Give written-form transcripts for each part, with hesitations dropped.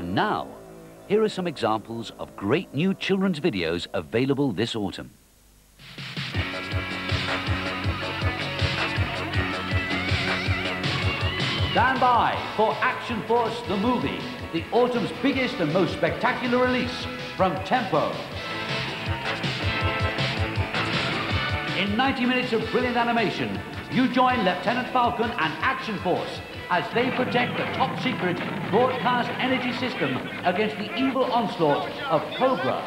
And now, here are some examples of great new children's videos available this autumn. Stand by for Action Force the Movie, the autumn's biggest and most spectacular release from Tempo. In 90 minutes of brilliant animation, you join Lieutenant Falcon and Action Force as they protect the top-secret broadcast energy system against the evil onslaught of Cobra.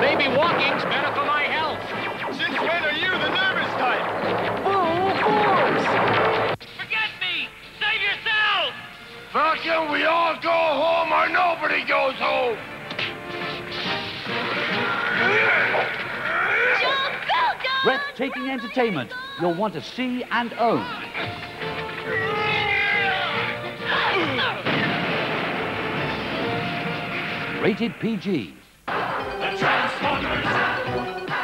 Baby walking's better for my health. Since when are you the nervous type? Full force! Forget me! Save yourself! Falcon, we all go home or nobody goes home! Breathtaking entertainment you'll want to see and own. Rated PG. The Transformers!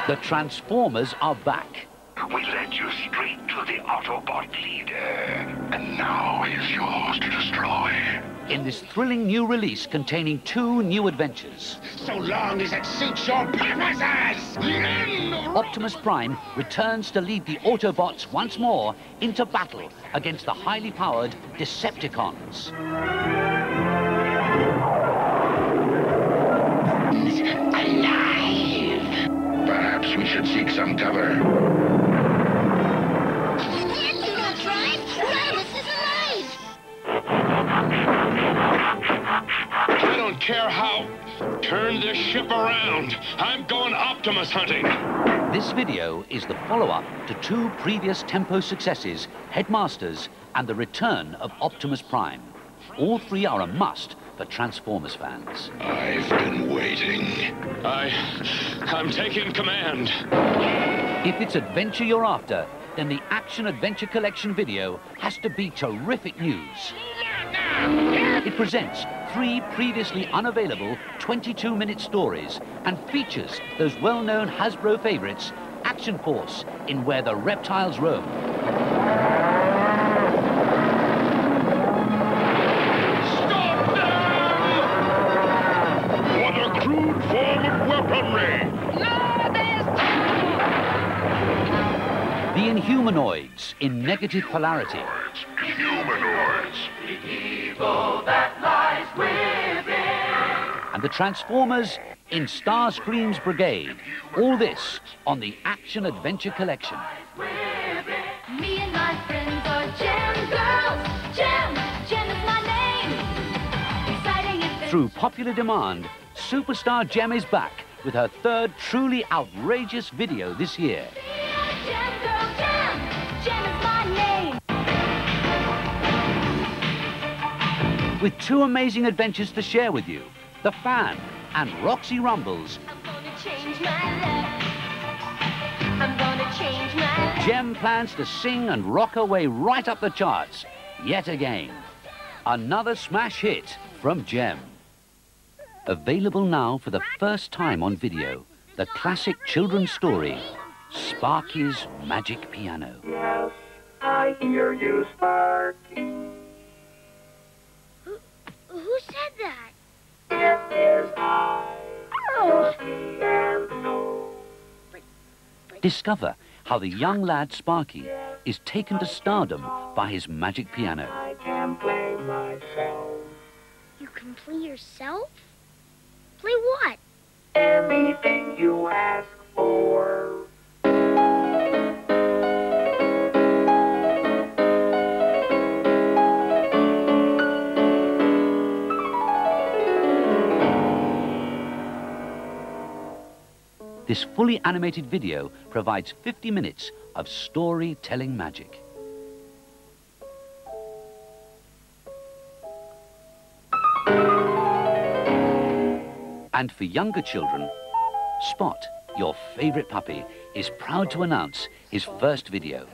The Transformers are back. We led you straight to the Autobot leader, and now he's yours to destroy. In this thrilling new release containing 2 new adventures. So long as it suits your purposes! Optimus Prime returns to lead the Autobots once more into battle against the highly powered Decepticons. Alive! Perhaps we should seek some cover. I don't care how. Turn this ship around. I'm going Optimus hunting. This video is the follow-up to 2 previous Tempo successes, Headmasters and the Return of Optimus Prime. All 3 are a must for Transformers fans. I've been waiting. I'm taking command. If it's adventure you're after, then the Action Adventure Collection video has to be terrific news. It presents 3 previously unavailable 22-minute stories and features those well-known Hasbro favorites, Action Force in Where the Reptiles Roam, Stop them! What a crude form of weaponry! No, there's... The Inhumanoids in Negative Polarity. Humanoids, the evil that lies within. And the Transformers in Starscream's Brigade. All this on the Action Adventure Collection. Me and my friends are Jem girls. Jem, Jem is my name. Exciting adventure. Through popular demand, superstar Jem is back with her 3rd truly outrageous video this year. With 2 amazing adventures to share with you, The Fan and Roxy Rumbles, I'm gonna change my life. I'm gonna change my life. Jem plans to sing and rock her way right up the charts, yet again. Another smash hit from Jem. Available now for the first time on video, the classic children's story, Sparky's Magic Piano. Yes, I hear you, Sparky. Who said that? It is I. Oh. Discover how the young lad Sparky is taken to stardom by his magic piano. I can play myself. You can play yourself? Play what? Everything you ask for. This fully animated video provides 50 minutes of storytelling magic. And for younger children, Spot, your favorite puppy, is proud to announce his first video.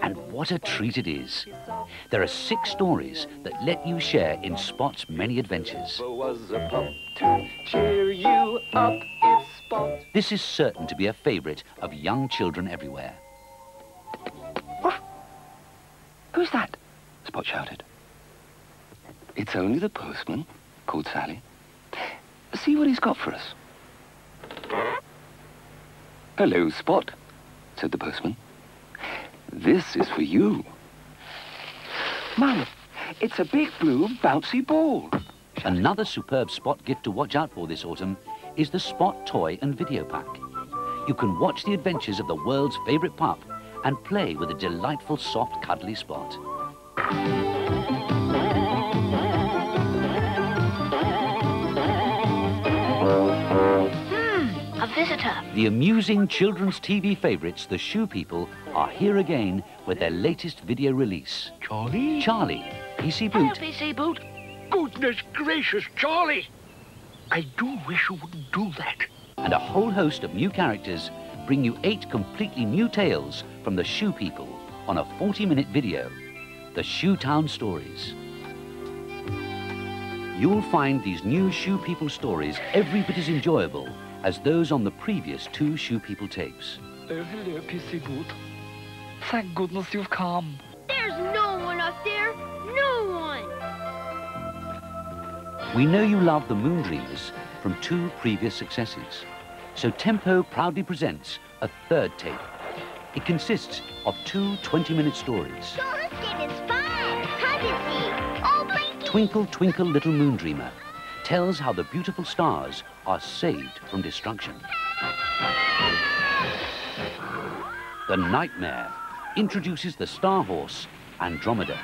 And what a treat it is. There are 6 stories that let you share in Spot's many adventures. This is certain to be a favourite of young children everywhere. What? Who's that? Spot shouted. It's only the postman, called Sally. see what he's got for us. Hello, Spot, said the postman. This is for you. Mum, it's a big blue bouncy ball. Another superb Spot gift to watch out for this autumn is the Spot Toy and Video Pack. You can watch the adventures of the world's favourite pup and play with a delightful, soft, cuddly Spot. A visitor. The amusing children's TV favourites, the Shoe People, are here again with their latest video release. Charlie? Charlie, PC Boot. Hello, PC Boot. Goodness gracious, Charlie! I do wish you wouldn't do that. And a whole host of new characters bring you 8 completely new tales from the Shoe People on a 40-minute video, The Shoe Town Stories. You'll find these new Shoe People stories every bit as enjoyable as those on the previous 2 Shoe People tapes. Oh, hello, PC Boot. Thank goodness you've come. There's no one up there. No one. We know you love the Moondreamers from 2 previous successes, so Tempo proudly presents a 3rd tape. It consists of 2 20-minute stories. So this game is fun. How did he? Oh, Blinky! Twinkle, Twinkle, Little Moondreamer tells how the beautiful stars are saved from destruction. The Nightmare introduces the star horse, Andromeda.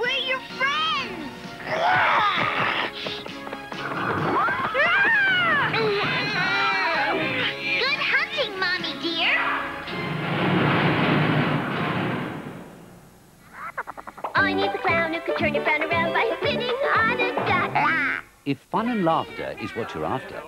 We're your friends! Good hunting, Mommy dear! I need the clown who could turn your friend around by spinning on a duck. If fun and laughter is what you're after,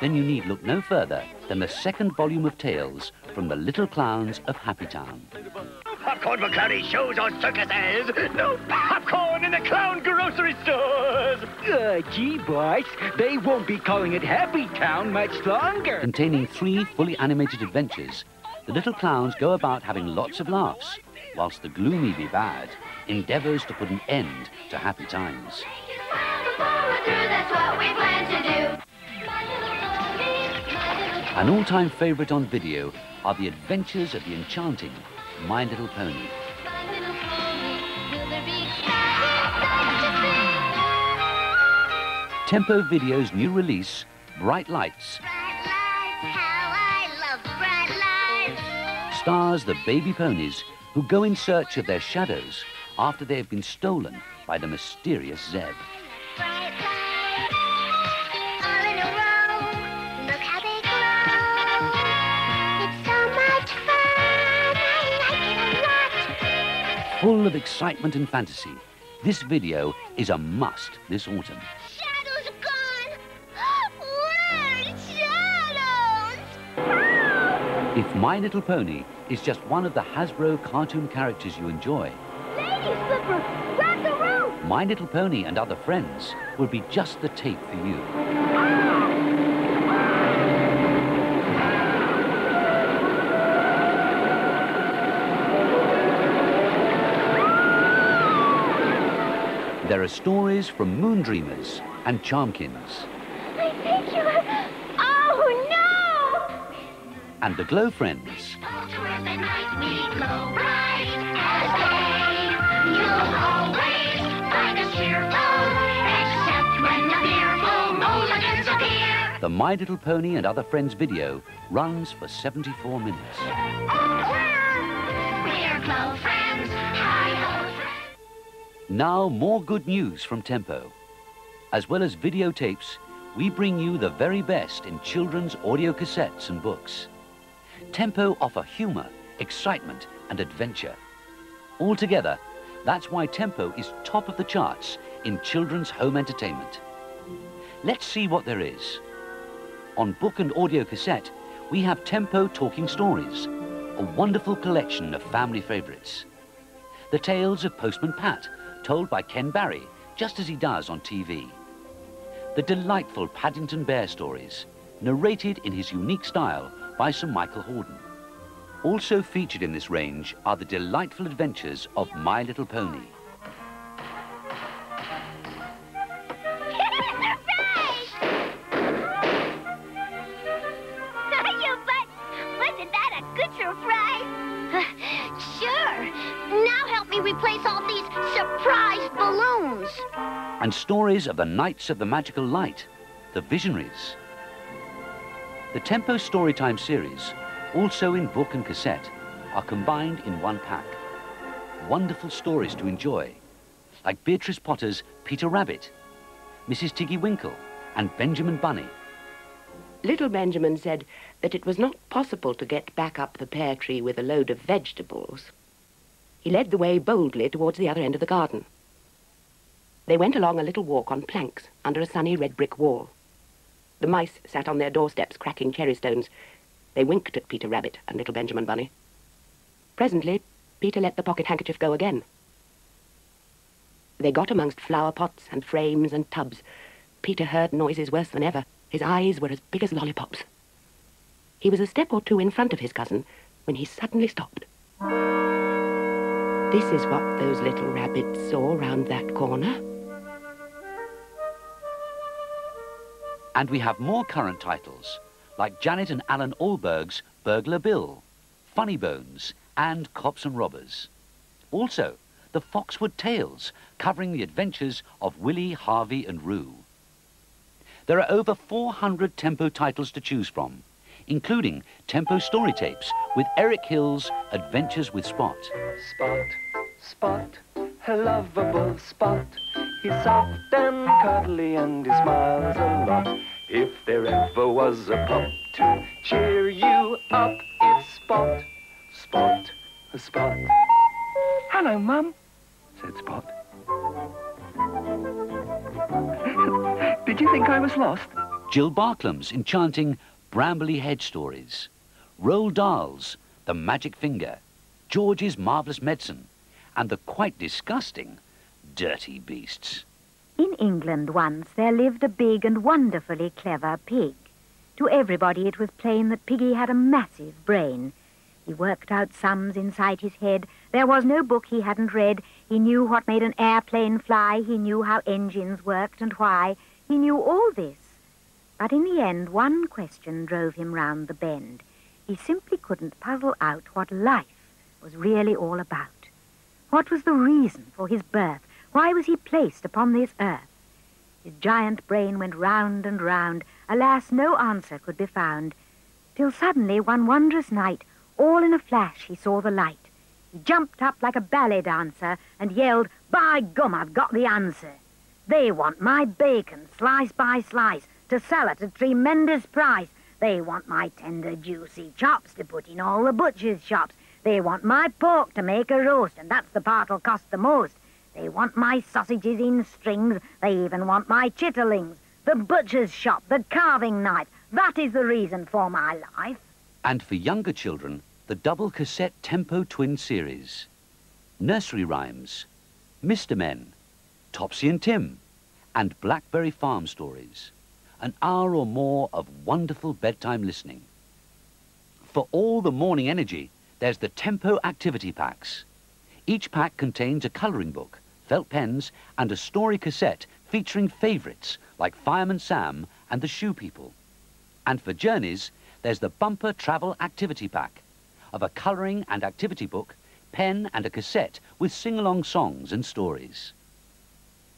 then you need look no further than the 2nd volume of tales from the Little Clowns of Happytown. No popcorn for clowny shows or circuses! No popcorn in the clown grocery stores! Gee, boys, they won't be calling it Happytown much longer. Containing 3 fully animated adventures, the Little Clowns go about having lots of laughs, whilst the Gloomy Be Bad endeavours to put an end to happy times. That's what we plan to do. An all-time favourite on video are the adventures of the enchanting My Little Pony. My little pony, will there be such a thing? Tempo Video's new release, Bright Lights. Bright lights, how I love bright lights. Stars the baby ponies who go in search of their shadows after they have been stolen by the mysterious Zeb. Full of excitement and fantasy, this video is a must this autumn. Shadows gone! Where are shadows? If My Little Pony is just one of the Hasbro cartoon characters you enjoy, Lady Slipper, grab the rope! My Little Pony and Other Friends would be just the tape for you. There are stories from Moondreamers and Charmkins. My figure! Oh, no! And the Glow Friends. All through the night we glow bright as day. You'll always find us cheerful, except when the fearful mulligans appear. The My Little Pony and Other Friends video runs for 74 minutes. We're Glow Friends. Now, more good news from Tempo. As well as videotapes, we bring you the very best in children's audio cassettes and books. Tempo offer humour, excitement and adventure. Altogether, that's why Tempo is top of the charts in children's home entertainment. Let's see what there is. On book and audio cassette, we have Tempo Talking Stories, a wonderful collection of family favourites. The Tales of Postman Pat, told by Ken Barry, just as he does on TV. The delightful Paddington Bear stories, narrated in his unique style by Sir Michael Hordern. Also featured in this range are the delightful adventures of My Little Pony. Surprise! replace all these surprise balloons. And stories of the Knights of the Magical Light, the Visionaries. The Tempo Storytime series, also in book and cassette, are combined in one pack. Wonderful stories to enjoy, like Beatrice Potter's Peter Rabbit, Mrs. Tiggy Winkle, and Benjamin Bunny. Little Benjamin said that it was not possible to get back up the pear tree with a load of vegetables. He led the way boldly towards the other end of the garden. They went along a little walk on planks under a sunny red brick wall. The mice sat on their doorsteps cracking cherry stones. They winked at Peter Rabbit and little Benjamin Bunny. Presently, Peter let the pocket handkerchief go again. They got amongst flower pots and frames and tubs. Peter heard noises worse than ever. His eyes were as big as lollipops. He was a step or two in front of his cousin when he suddenly stopped. This is what those little rabbits saw round that corner. And we have more current titles, like Janet and Alan Allberg's Burglar Bill, Funny Bones, and Cops and Robbers. Also, the Foxwood Tales, covering the adventures of Willie, Harvey, and Roo. There are over 400 Tempo titles to choose from, including Tempo story tapes with Eric Hill's Adventures with Spot. Spot, Spot, a lovable Spot. He's soft and cuddly and he smiles a lot. If there ever was a pup to cheer you up, it's Spot, Spot, Spot. Hello, Mum, said Spot. Did you think I was lost? Jill Barklam's enchanting Brambly Hedge stories, Roald Dahl's The Magic Finger, George's Marvellous Medicine, and the quite disgusting Dirty Beasts. In England once there lived a big and wonderfully clever pig. To everybody it was plain that Piggy had a massive brain. He worked out sums inside his head. There was no book he hadn't read. He knew what made an airplane fly. He knew how engines worked and why. He knew all this. But in the end, one question drove him round the bend. He simply couldn't puzzle out what life was really all about. What was the reason for his birth? Why was he placed upon this earth? His giant brain went round and round. Alas, no answer could be found. Till suddenly, one wondrous night, all in a flash, he saw the light. He jumped up like a ballet dancer and yelled, "By gum, I've got the answer. They want my bacon, slice by slice, to sell at a tremendous price. They want my tender, juicy chops to put in all the butcher's shops. They want my pork to make a roast, and that's the part'll cost the most. They want my sausages in strings. They even want my chitterlings. The butcher's shop, the carving knife. That is the reason for my life." And for younger children, the double cassette Tempo Twin series. Nursery Rhymes, Mr. Men, Topsy and Tim, and Blackberry Farm Stories. An hour or more of wonderful bedtime listening. For all the morning energy, there's the Tempo Activity Packs. Each pack contains a colouring book, felt pens, and a story cassette featuring favourites like Fireman Sam and the Shoe People. And for journeys, there's the Bumper Travel Activity Pack of a colouring and activity book, pen and a cassette with sing-along songs and stories.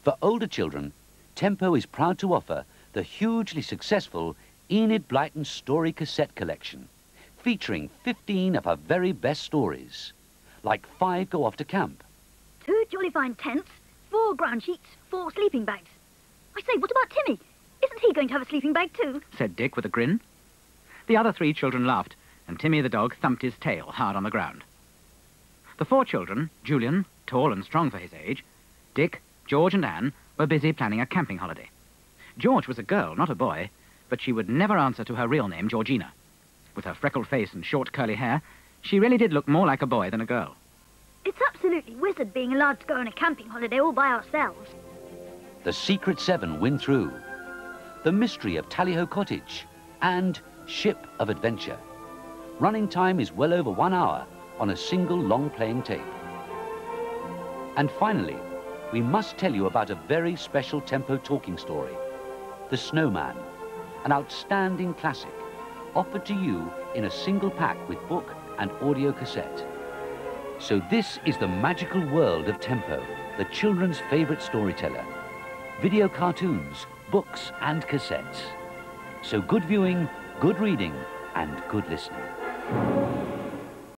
For older children, Tempo is proud to offer the hugely successful Enid Blyton's Story Cassette Collection, featuring 15 of her very best stories, like Five Go Off to Camp. 2 jolly fine tents, 4 ground sheets, 4 sleeping bags. I say, what about Timmy? Isn't he going to have a sleeping bag too? Said Dick with a grin. The other 3 children laughed, and Timmy the dog thumped his tail hard on the ground. The 4 children, Julian, tall and strong for his age, Dick, George and Anne, were busy planning a camping holiday. George was a girl, not a boy, but she would never answer to her real name, Georgina. With her freckled face and short curly hair, she really did look more like a boy than a girl. It's absolutely wizard being allowed to go on a camping holiday all by ourselves. The Secret 7 win through, The Mystery of Tallyho Cottage, and Ship of Adventure. Running time is well over 1 hour on a single long-playing tape. And finally, we must tell you about a very special Tempo talking story, The Snowman, an outstanding classic, offered to you in a single pack with book and audio cassette. So this is the magical world of Tempo, the children's favorite storyteller. Video cartoons, books and cassettes. So good viewing, good reading and good listening.